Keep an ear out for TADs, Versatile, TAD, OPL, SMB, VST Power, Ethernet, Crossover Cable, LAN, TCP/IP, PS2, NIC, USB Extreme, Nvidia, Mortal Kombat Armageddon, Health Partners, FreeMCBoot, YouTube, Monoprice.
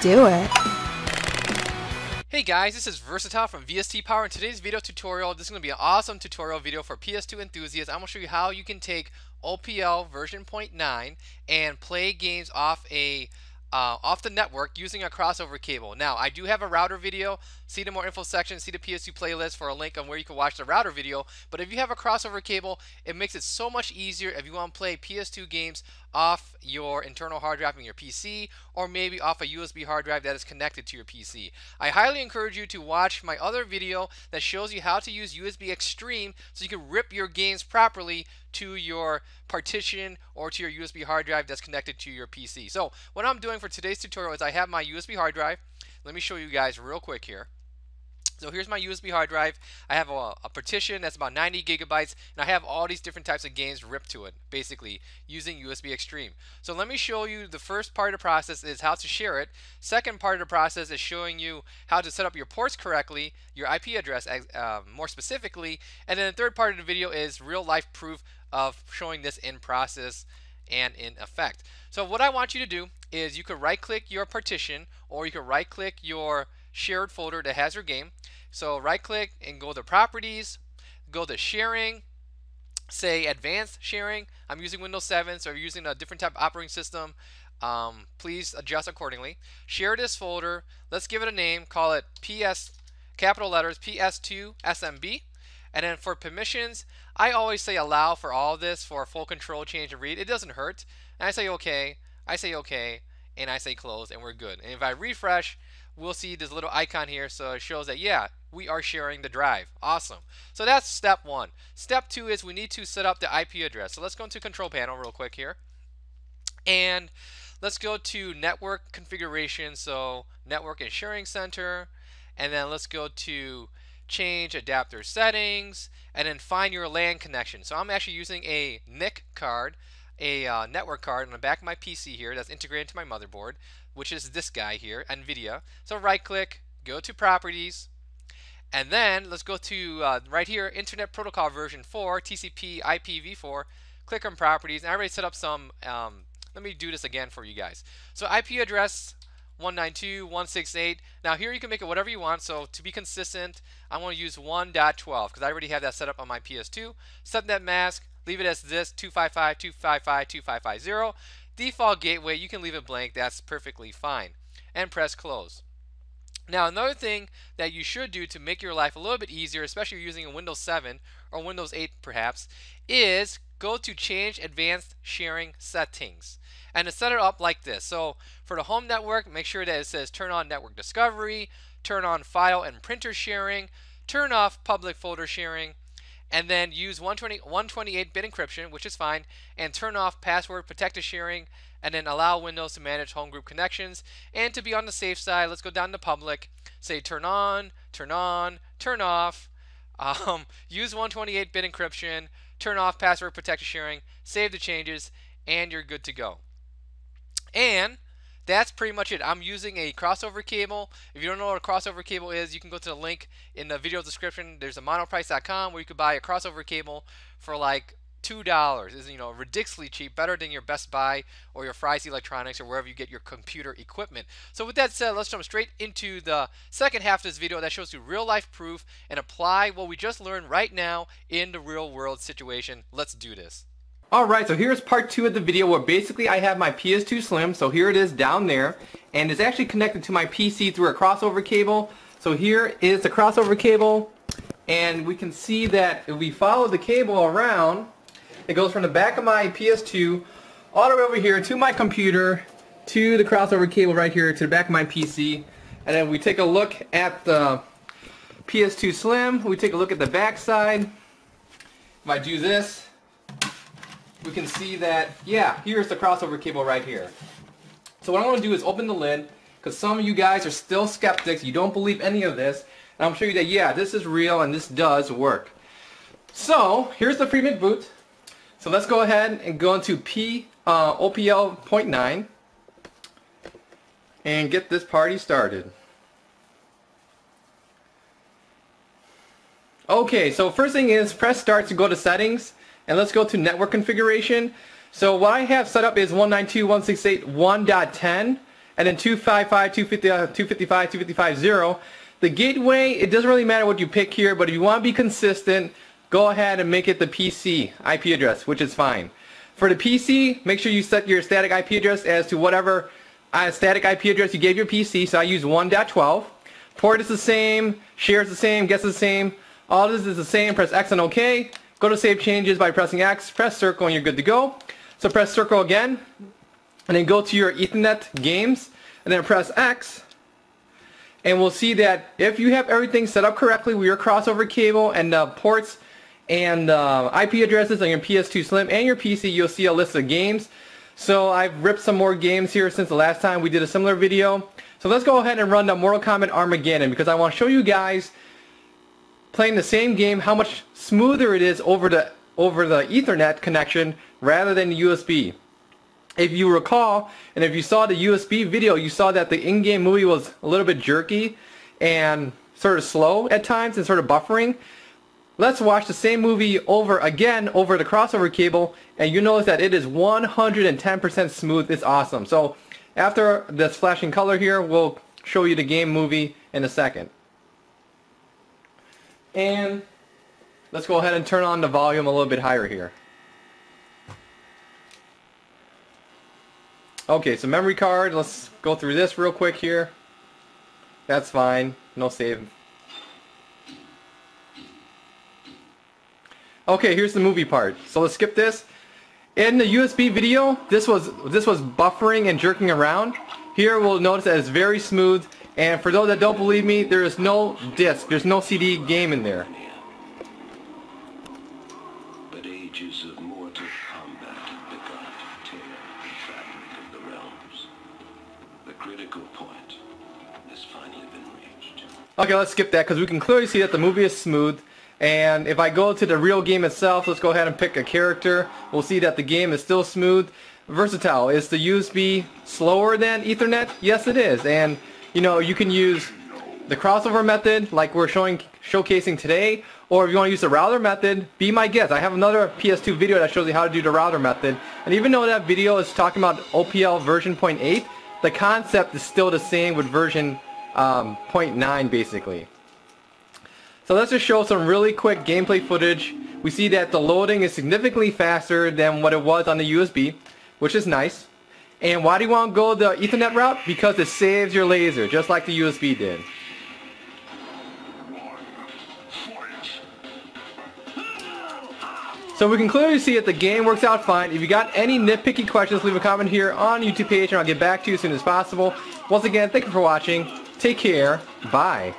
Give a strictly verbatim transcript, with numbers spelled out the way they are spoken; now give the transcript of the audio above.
Do it. Hey guys, this is Versatile from V S T Power. In today's video tutorial, this is going to be an awesome tutorial video for P S two enthusiasts. I'm going to show you how you can take O P L version zero point nine and play games off a Uh, off the network using a crossover cable. Now, I do have a router video. See the more info section, see the P S two playlist for a link on where you can watch the router video. But if you have a crossover cable, it makes it so much easier if you want to play P S two games off your internal hard drive in your P C, or maybe off a U S B hard drive that is connected to your P C. I highly encourage you to watch my other video that shows you how to use U S B Extreme so you can rip your games properly to your partition or to your U S B hard drive that's connected to your P C. So what I'm doing for today's tutorial is I have my U S B hard drive. Let me show you guys real quick here. So here's my U S B hard drive. I have a, a partition that's about ninety gigabytes, and I have all these different types of games ripped to it, basically using U S B Extreme. So let me show you the first part of the process is how to share it. Second part of the process is showing you how to set up your ports correctly, your I P address uh, more specifically, and then the third part of the video is real life proof of showing this in process and in effect. So what I want you to do is you could right click your partition, or you could right click your shared folder that has your game. So right click and go to properties, go to sharing, say advanced sharing. I'm using Windows seven, so you're using a different type of operating system. Um, please adjust accordingly. Share this folder. Let's give it a name. Call it P S, capital letters, P S two S M B. And then for permissions, I always say allow for all this for full control, change and read. It doesn't hurt. And I say okay, I say okay, and I say close, and we're good. And if I refresh, we'll see this little icon here, so it shows that, yeah, we are sharing the drive. Awesome. So that's step one. Step two is we need to set up the I P address. So let's go into control panel real quick here. And let's go to network configuration, so network and sharing center. And then let's go to change adapter settings, and then find your LAN connection. So I'm actually using a N I C card, a uh, network card on the back of my P C here that's integrated to my motherboard, which is this guy here, Nvidia. So right click, go to properties, and then let's go to uh, right here, Internet Protocol version four, T C P I P v four, click on properties, and I already set up some, um, let me do this again for you guys. So I P address one ninety-two dot one sixty-eight. Now here you can make it whatever you want, so to be consistent, I want to use one dot twelve because I already have that set up on my P S two. Set that mask, leave it as this, two fifty-five dot two fifty-five dot two five five zero. Default gateway, you can leave it blank, that's perfectly fine. And press close. Now another thing that you should do to make your life a little bit easier, especially using a Windows seven or Windows eight perhaps, is go to change advanced sharing settings and to set it up like this. So for the home network, make sure that it says turn on network discovery, turn on file and printer sharing, turn off public folder sharing, and then use one twenty-eight bit encryption, which is fine, and turn off password protected sharing, and then allow Windows to manage home group connections. And to be on the safe side, let's go down to public, say turn on, turn on, turn off, um, use one twenty-eight bit encryption, turn off password protected sharing, save the changes, and you're good to go. And that's pretty much it. I'm using a crossover cable. If you don't know what a crossover cable is, you can go to the link in the video description. There's a monoprice dot com where you could buy a crossover cable for like two dollars. It's, you know, ridiculously cheap, better than your Best Buy or your Fry's Electronics or wherever you get your computer equipment. So with that said, let's jump straight into the second half of this video that shows you real life proof and apply what we just learned right now in the real world situation. Let's do this. Alright, so here's part two of the video where basically I have my P S two Slim, so here it is down there, and it's actually connected to my P C through a crossover cable. So here is the crossover cable, and we can see that if we follow the cable around, it goes from the back of my P S two all the way over here to my computer, to the crossover cable right here to the back of my P C, and then we take a look at the P S two Slim, we take a look at the back side. If I do this, we can see that, yeah, here's the crossover cable right here. So what I want to do is open the lid, because some of you guys are still skeptics, you don't believe any of this, and I'm showing you that, yeah, this is real and this does work. So here's the Freemic boot. So let's go ahead and go into P, uh, O P L zero point nine and get this party started. Okay, so first thing is press start to go to settings. And let's go to network configuration. So what I have set up is one ninety-two dot one sixty-eight dot one dot ten, and then two fifty-five, two fifty-five, two fifty-five, zero. The gateway, it doesn't really matter what you pick here, but if you want to be consistent, go ahead and make it the P C I P address, which is fine. For the P C, make sure you set your static I P address as to whatever uh, static I P address you gave your P C, so I use one dot twelve. Port is the same, share is the same, guest is the same, all this is the same, press X and OK. Go to save changes by pressing X, press circle, and you're good to go. So press circle again, and then go to your Ethernet games, and then press X, and we'll see that if you have everything set up correctly with your crossover cable and the uh, ports and uh, I P addresses on your P S two Slim and your P C, you'll see a list of games. So I've ripped some more games here since the last time we did a similar video. So let's go ahead and run the Mortal Kombat Armageddon, because I want to show you guys playing the same game how much smoother it is over the over the Ethernet connection rather than the U S B. If you recall, and if you saw the U S B video, you saw that the in-game movie was a little bit jerky and sort of slow at times and sort of buffering. Let's watch the same movie over again over the crossover cable, and you notice that it is one hundred ten percent smooth. It's awesome. So after this flashing color here, we'll show you the game movie in a second. And let's go ahead and turn on the volume a little bit higher here. Okay, so memory card, let's go through this real quick here. That's fine, no save. Okay, here's the movie part. So let's skip this. In the U S B video, this was this was buffering and jerking around. Here we'll notice that it's very smooth. And for those that don't believe me, there is no disc, there's no C D game in there. But ages of Mortal Kombat had begun to tear the fabric of the realms. The critical point has finally been reached. Okay, let's skip that because we can clearly see that the movie is smooth. And if I go to the real game itself, let's go ahead and pick a character. We'll see that the game is still smooth. Versatile, is the U S B slower than Ethernet? Yes, it is. And you know, you can use the crossover method like we're showing showcasing today, or if you want to use the router method, be my guest. I have another P S two video that shows you how to do the router method. And even though that video is talking about O P L version zero point eight, the concept is still the same with version um, zero point nine basically. So let's just show some really quick gameplay footage. We see that the loading is significantly faster than what it was on the U S B, which is nice. And why do you want to go the Ethernet route? Because it saves your laser, just like the U S B did. So we can clearly see that the game works out fine. If you got any nitpicky questions, leave a comment here on the YouTube page and I'll get back to you as soon as possible. Once again, thank you for watching. Take care. Bye.